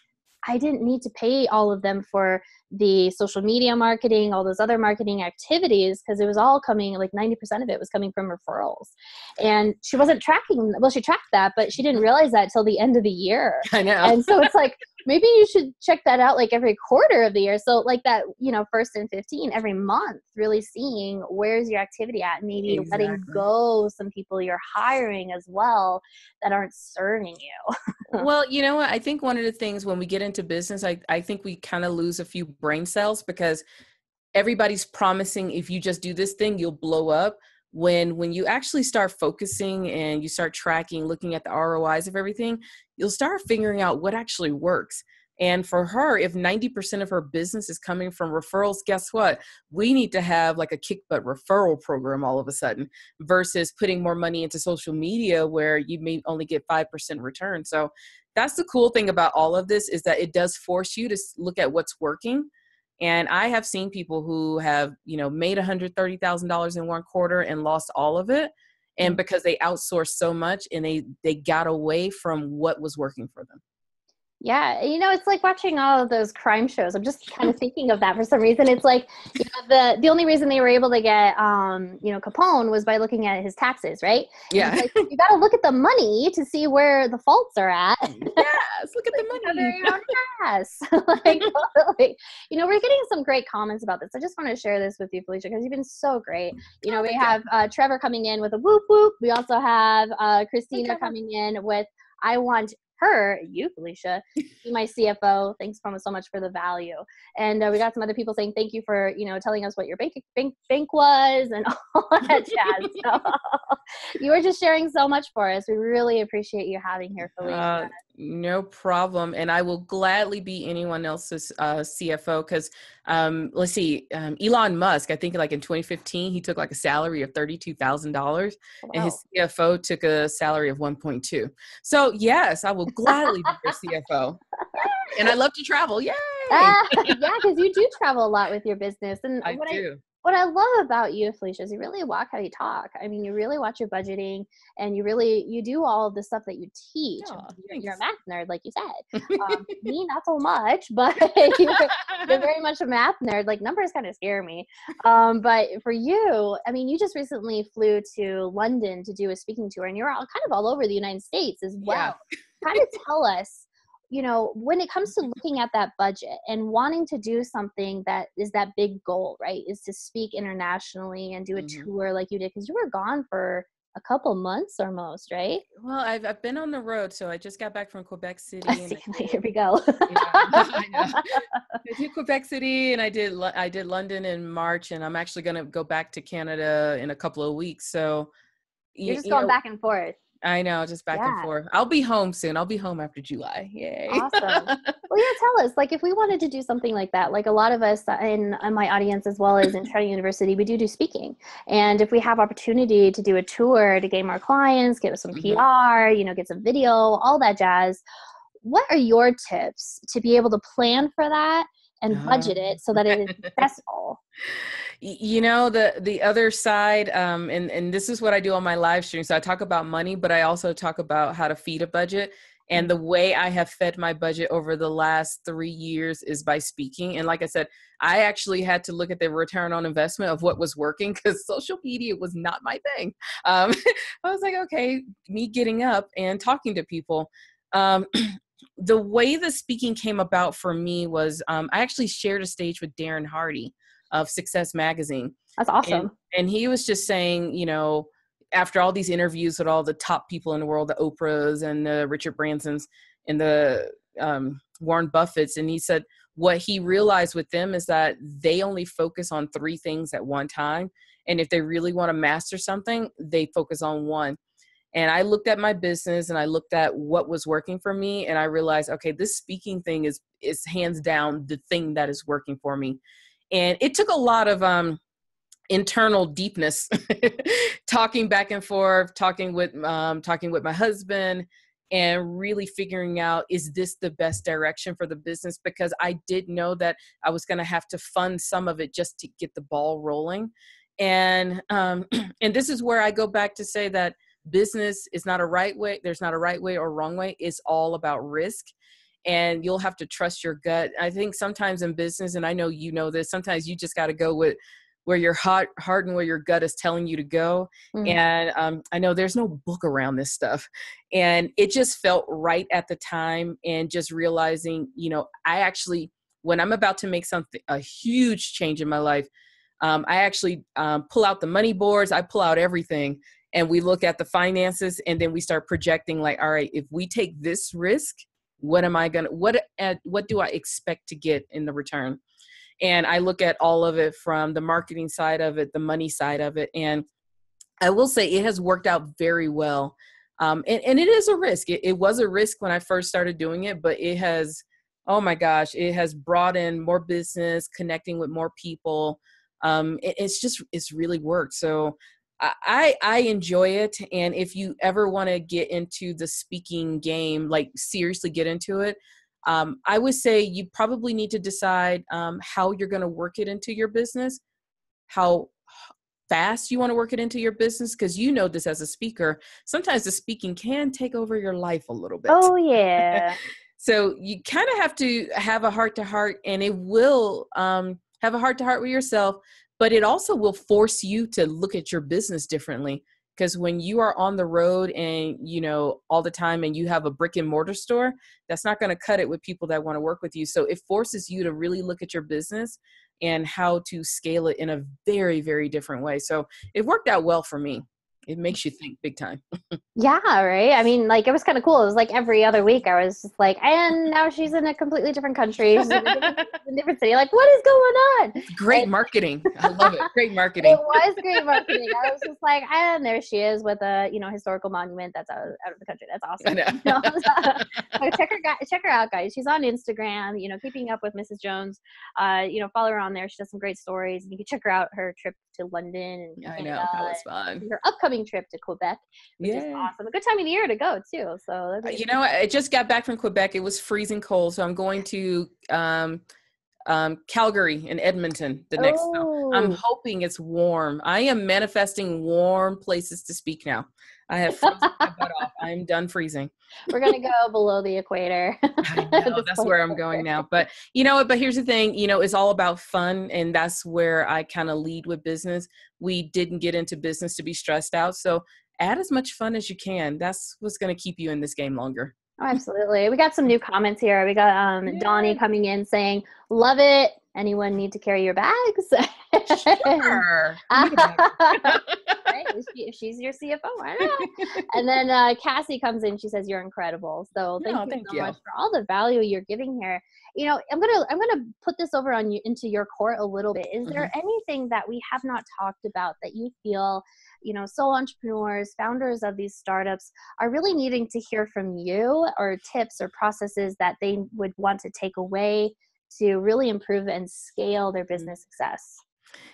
I didn't need to pay all of them for the social media marketing, all those other marketing activities, because it was all coming, like 90% of it was coming from referrals. And she wasn't tracking, well, she tracked that, but she didn't realize that till the end of the year. I know. And so it's like, maybe you should check that out like every quarter of the year. So like that, 1st and 15 every month, really seeing where's your activity at, maybe exactly. Letting go some people you're hiring as well that aren't serving you. Well, you know what? I think one of the things when we get into business, I think we kind of lose a few brain cells, because everybody's promising if you just do this thing, you'll blow up. When you actually start focusing and you start tracking, looking at the ROIs of everything, you'll start figuring out what actually works. And for her, if 90% of her business is coming from referrals, guess what? We need to have like a kick butt referral program all of a sudden, versus putting more money into social media where you may only get 5% return. So that's the cool thing about all of this, is that it does force you to look at what's working. And I have seen people who have, made $130,000 in one quarter and lost all of it. And because they outsourced so much and they got away from what was working for them. Yeah. It's like watching all of those crime shows. I'm just kind of thinking of that for some reason. It's like, the only reason they were able to get, Capone was by looking at his taxes, right? Yeah. Like, you got to look at the money to see where the faults are at. Yes. Look at the money. Yes. We're getting some great comments about this. I just want to share this with you, Phylecia, because you've been so great. We have Trevor coming in with a whoop whoop. We also have Christina coming in with, I want you, Phylecia, be my CFO. Thanks so much for the value. And we got some other people saying thank you for telling us what your bank was and all that jazz. So, you were just sharing so much for us. We really appreciate you having here, Phylecia. No problem. And I will gladly be anyone else's CFO because let's see, Elon Musk, I think like in 2015, he took like a salary of $32,000 and his CFO took a salary of 1.2. So yes, I will gladly be your CFO. And I love to travel. Yay! Yeah, because you do travel a lot with your business. And what I love about you, Phylecia, is you really walk how you talk. I mean, you really watch your budgeting and you do all the stuff that you teach. Oh, you're a math nerd, like you said. Me, not so much, but you're very much a math nerd. Like numbers kind of scare me. But for you, I mean, you just recently flew to London to do a speaking tour and you're all kind of all over the United States as well. Yeah. Kind of tell us, you know, when it comes to looking at that budget and wanting to do something that is that big goal, right, is to speak internationally and do a tour like you did, because you were gone for a couple months almost, right? Well, I've been on the road. So I just got back from Quebec City. Here we go. I did Quebec City and I did London in March, and I'm actually going to go back to Canada in a couple of weeks. So you're just going back and forth. I know, just back and forth. I'll be home soon. I'll be home after July. Yay. Awesome. Well, yeah, tell us, like, if we wanted to do something like that, like a lot of us in my audience, as well as in Entrennial University, we do speaking. And if we have opportunity to do a tour to gain more clients, get some PR, you know, get some video, all that jazz, what are your tips to be able to plan for that and budget it so that it is successful? You know, the other side, and this is what I do on my live stream. So I talk about money, but I also talk about how to feed a budget. And the way I have fed my budget over the last 3 years is by speaking. And like I said, I actually had to look at the return on investment of what was working, because social media was not my thing. I was like, okay, me getting up and talking to people. The way the speaking came about for me was I actually shared a stage with Darren Hardy of Success Magazine. That's awesome. And he was just saying, you know, after all these interviews with all the top people in the world, the Oprahs and the Richard Bransons and the Warren Buffetts, and he said what he realized with them is that they only focus on three things at one time. And if they really want to master something, they focus on one. And I looked at my business and I looked at what was working for me, and I realized, okay, this speaking thing is hands down the thing that is working for me. And it took a lot of internal deepness, talking back and forth, talking with my husband, and really figuring out, is this the best direction for the business? Because I did know that I was going to have to fund some of it just to get the ball rolling. And this is where I go back to say that business is not a right way. There's not a right way or wrong way. It's all about risk, and you'll have to trust your gut. I think sometimes in business, and I know you know this, sometimes you just got to go with where your heart and where your gut is telling you to go. And I know there's no book around this stuff, and it just felt right at the time. And just realizing, you know, I actually, when I'm about to make a huge change in my life, I actually pull out the money boards. I pull out everything. And we look at the finances, and then we start projecting like, all right, if we take this risk, what do I expect to get in the return? And I look at all of it from the marketing side of it, the money side of it. And I will say it has worked out very well. And it is a risk. It was a risk when I first started doing it, but it has, oh my gosh, it has brought in more business, connecting with more people. It's really worked. So I enjoy it. And if you ever want to get into the speaking game, like seriously get into it, I would say you probably need to decide how you're going to work it into your business, how fast you want to work it into your business. Because you know this as a speaker, sometimes the speaking can take over your life a little bit. Oh, yeah. So you kind of have to have a heart-to-heart, and it will have a heart-to-heart with yourself. But it also will force you to look at your business differently, because when you are on the road and, you know, all the time, and you have a brick and mortar store, that's not going to cut it with people that want to work with you. So it forces you to really look at your business and how to scale it in a very, very different way. So it worked out well for me. It makes you think big time. Yeah, right? I mean, like, it was kind of cool. It was like every other week I was just like, and now she's in a completely different country. She's in a different city. Like, what is going on? It's great marketing. I love it. Great marketing. It was great marketing. I was just like, and there she is with a, you know, historical monument that's out of the country. That's awesome. So check her out, guys. She's on Instagram, you know, Keeping Up With Mrs. Jones. You know, follow her on there. She does some great stories. And you can check her out, her trip to London. And I know. That was fun. Her upcoming trip to Quebec, which is awesome. A good time of the year to go too. So you know, I just got back from Quebec. It was freezing cold. So I'm going to Calgary and Edmonton the next time. I'm hoping it's warm. I am manifesting warm places to speak now. I have frozen my butt off. I'm done freezing. We're going to go below the equator. I know, that's where I'm going now. But you know what? But here's the thing, you know, it's all about fun. And that's where I kind of lead with business. We didn't get into business to be stressed out. So add as much fun as you can. That's what's going to keep you in this game longer. Oh, absolutely. We got some new comments here. We got Donnie coming in saying, love it. Anyone need to carry your bags? Sure. Right? If she's your CFO, I don't know. And then Cassie comes in. She says, you're incredible. So thank you so much for all the value you're giving here. You know, I'm gonna put this over on you into your court a little bit. Is there anything that we have not talked about that you feel, you know, sole entrepreneurs, founders of these startups are really needing to hear from you, or tips or processes that they would want to take away to really improve and scale their business success?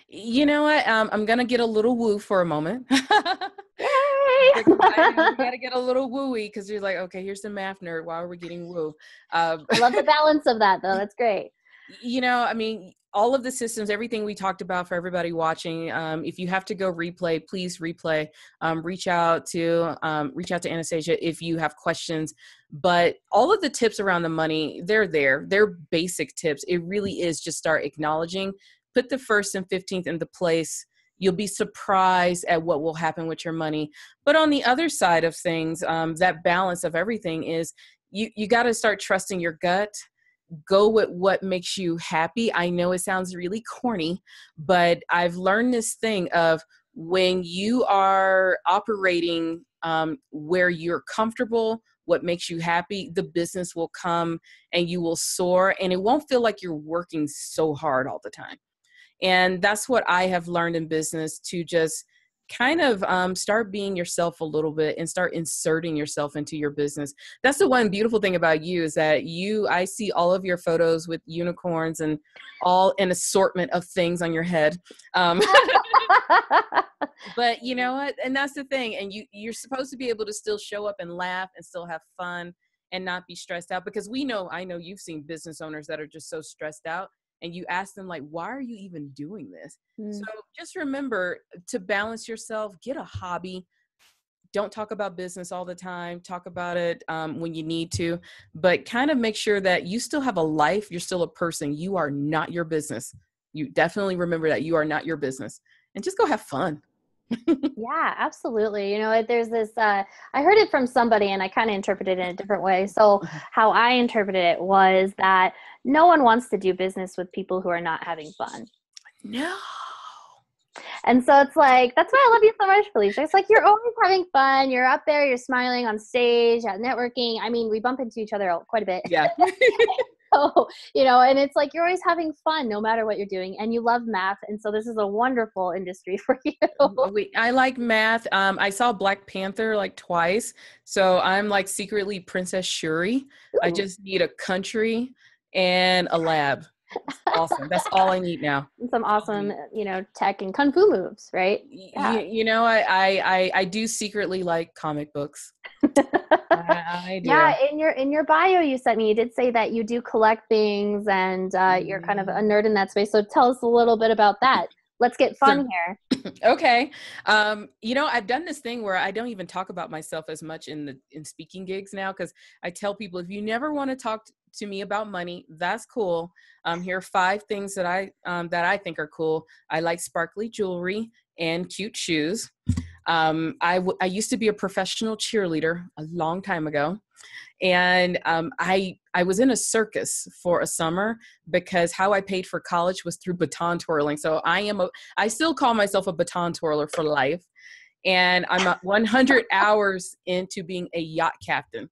You know what? I'm going to get a little woo for a moment. Yay! I got to get a little woo-y because you're like, okay, here's the math nerd. Why are we getting woo? I love the balance of that though. That's great. You know, I mean, all of the systems, everything we talked about for everybody watching. If you have to go replay, please replay. Reach out to Anastasia if you have questions. But all of the tips around the money, they're there. They're basic tips. It really is just start acknowledging. Put the first and 15th into place. You'll be surprised at what will happen with your money. But on the other side of things, that balance of everything is you got to start trusting your gut. Go with what makes you happy. I know it sounds really corny, but I've learned this thing of when you are operating where you're comfortable, what makes you happy, the business will come and you will soar, and it won't feel like you're working so hard all the time. And that's what I have learned in business, to just kind of start being yourself a little bit and start inserting yourself into your business. That's the one beautiful thing about you, is that I see all of your photos with unicorns and all an assortment of things on your head. But you know what? And that's the thing. And you're supposed to be able to still show up and laugh and still have fun and not be stressed out, because I know you've seen business owners that are just so stressed out. And you ask them, like, why are you even doing this? So just remember to balance yourself, get a hobby. Don't talk about business all the time. Talk about it when you need to, but kind of make sure that you still have a life. You're still a person. You are not your business. You definitely remember that you are not your business, and just go have fun. Yeah, absolutely. You know, there's this, I heard it from somebody and I kind of interpreted it in a different way. So how I interpreted it was that no one wants to do business with people who are not having fun. No. And so it's like, that's why I love you so much, Phylecia. It's like, you're always having fun. You're up there, you're smiling on stage, at networking. I mean, we bump into each other quite a bit. Yeah. So, you know, and it's like, you're always having fun no matter what you're doing, and you love math. And so this is a wonderful industry for you. I like math. I saw Black Panther like twice. So I'm like secretly Princess Shuri. Ooh. I just need a country and a lab. Awesome. That's all I need now. Some awesome, you know, tech and kung fu moves, right? Yeah. You know, I do secretly like comic books. I do. Yeah, in your bio you sent me, you did say that you do collect things, and you're kind of a nerd in that space. So tell us a little bit about that. Let's get fun here. Okay. You know, I've done this thing where I don't even talk about myself as much in speaking gigs now, because I tell people, if you never want to talk to me about money, that's cool. Here are 5 things that I think are cool. I like sparkly jewelry and cute shoes. I used to be a professional cheerleader a long time ago. And I was in a circus for a summer, because how I paid for college was through baton twirling. So I still call myself a baton twirler for life. and I'm 100 hours into being a yacht captain.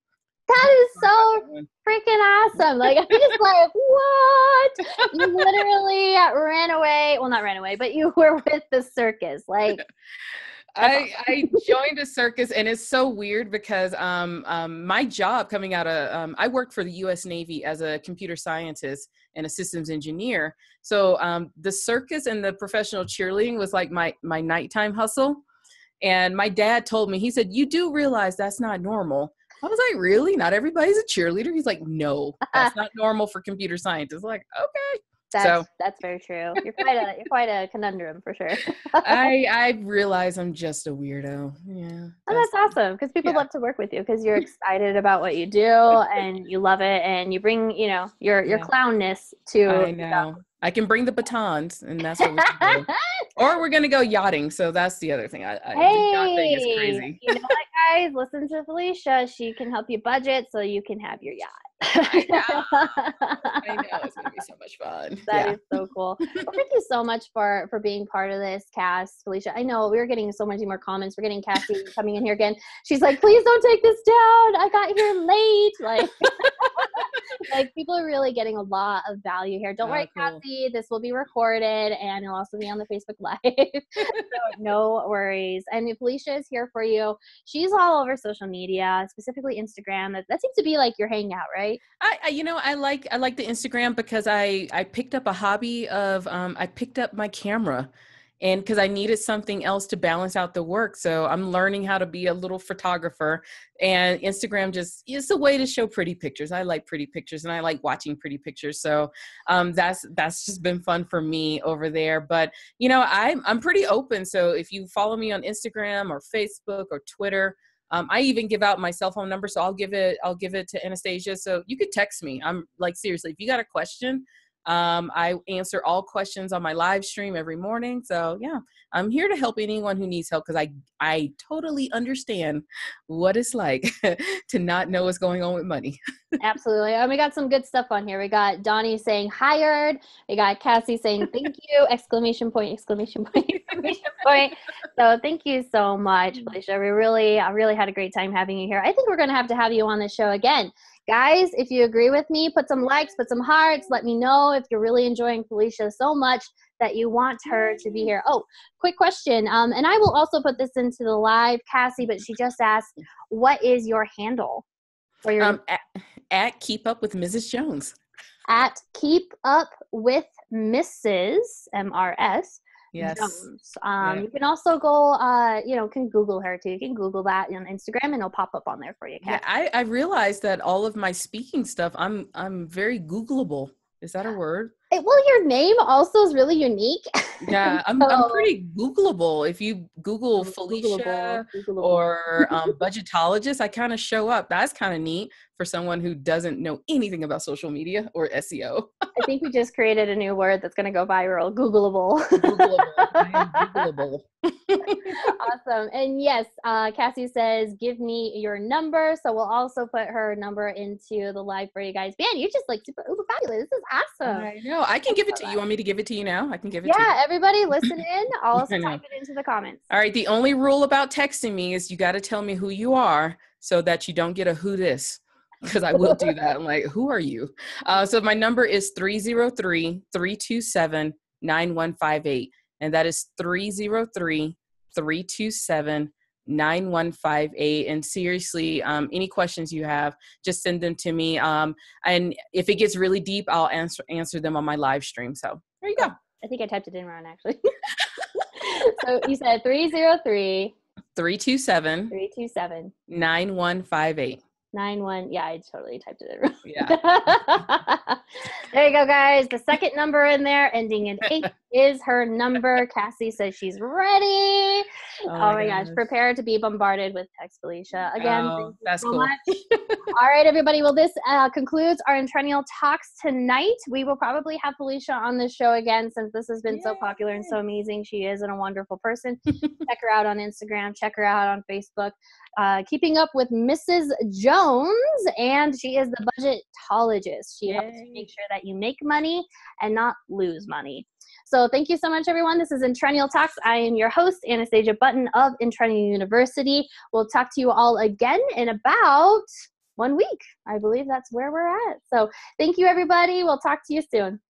That is so freaking awesome. Like, I'm just like, what? You literally ran away. Well, not ran away, but you were with the circus. Like, I joined a circus, and it's so weird because my job coming out of, I worked for the U.S. Navy as a computer scientist and a systems engineer. So the circus and the professional cheerleading was like my nighttime hustle. And my dad told me, he said, you do realize that's not normal. I was like, really? Not everybody's a cheerleader? He's like, no, that's not normal for computer scientists. Like, okay. That's very true. You're quite a conundrum for sure. I realize I'm just a weirdo. Yeah. Oh, that's awesome. Cause people love to work with you because you're excited about what you do and you love it. And you bring, your clownness to. I know. I can bring the batons and that's what we can do. Or we're going to go yachting. So that's the other thing. The yachting is crazy. You know what, guys? Listen to Phylecia. She can help you budget so you can have your yacht. I know. It's going to be so much fun. That is so cool. Well, thank you so much for being part of this cast, Phylecia. I know we're getting so many more comments. We're getting Cassie coming in here again. She's like, please don't take this down. I got here late. Like people are really getting a lot of value here. Don't worry, cool. Cassie. This will be recorded and it'll also be on the Facebook Live. So no worries. And Phylecia is here for you. She's all over social media, specifically Instagram. That seems to be like your hangout, right? I like the Instagram because I picked up a hobby of I picked up my camera. And because I needed something else to balance out the work. So I'm learning how to be a little photographer, and Instagram just is a way to show pretty pictures. I like pretty pictures and I like watching pretty pictures. So that's just been fun for me over there. But, I'm pretty open. So if you follow me on Instagram or Facebook or Twitter, I even give out my cell phone number. So I'll give it to Anastasia. So you could text me. I'm like, seriously, if you got a question, I answer all questions on my live stream every morning. So I'm here to help anyone who needs help. Cause I totally understand what it's like to not know what's going on with money. Absolutely. And we got some good stuff on here. We got Donnie saying hired. We got Cassie saying, thank you, exclamation point, exclamation point. So thank you so much, Phylecia. I really had a great time having you here. I think we're going to have you on the show again. Guys, if you agree with me, put some likes, put some hearts. Let me know if you're really enjoying Phylecia so much that you want her to be here. Oh, quick question. And I will also put this into the live, Cassie, but she just asked, what is your handle? For your at Keep Up With Mrs. Jones. At Keep Up With Mrs. M-R-S. Yes. Jones. You can also go, can Google her too. You can Google that on Instagram and it'll pop up on there for you. Kat. Yeah, I realized that all of my speaking stuff, I'm very Googleable. Is that a word? Well, your name also is really unique. Yeah, I'm pretty Googleable. If you Google Phylecia or budgetologist, I kind of show up. That's kind of neat for someone who doesn't know anything about social media or SEO. I think we just created a new word that's going to go viral, Googleable. Googleable. I am Googleable. Awesome. And yes, Cassie says, give me your number. So we'll also put her number into the live for you guys. Man, you're just like super fabulous. This is awesome. I know. I can give it to you. You want me to give it to you now? I can give it to you. Yeah, everybody listen in. I'll also type it into the comments. All right. The only rule about texting me is you got to tell me who you are so that you don't get a who this, because I will do that. I'm like, who are you? So my number is 303-327-9158. And that is 303-327-9158. And seriously, any questions you have, just send them to me. And if it gets really deep, I'll answer them on my live stream. So there you go. I think I typed it in wrong, actually. So you said 303-327-9158. 91. Yeah, I totally typed it in wrong. Yeah. There you go, guys. The second number in there, ending in 8, is her number. Cassie says she's ready. Oh my gosh. Prepare to be bombarded with text, Phylecia. Again, thank you so much. All right, everybody. Well, this concludes our Entrennial Talks tonight. We will probably have Phylecia on the show again since this has been so popular and so amazing. She is a wonderful person. Check her out on Instagram. Check her out on Facebook. Keeping Up With Mrs. Jones, and she is the budgetologist. She helps make sure that you make money and not lose money. So thank you so much, everyone. This is Entrennial Talks. I am your host, Anastasia Button of Entrennial University. We'll talk to you all again in about 1 week. I believe that's where we're at. So thank you, everybody. We'll talk to you soon.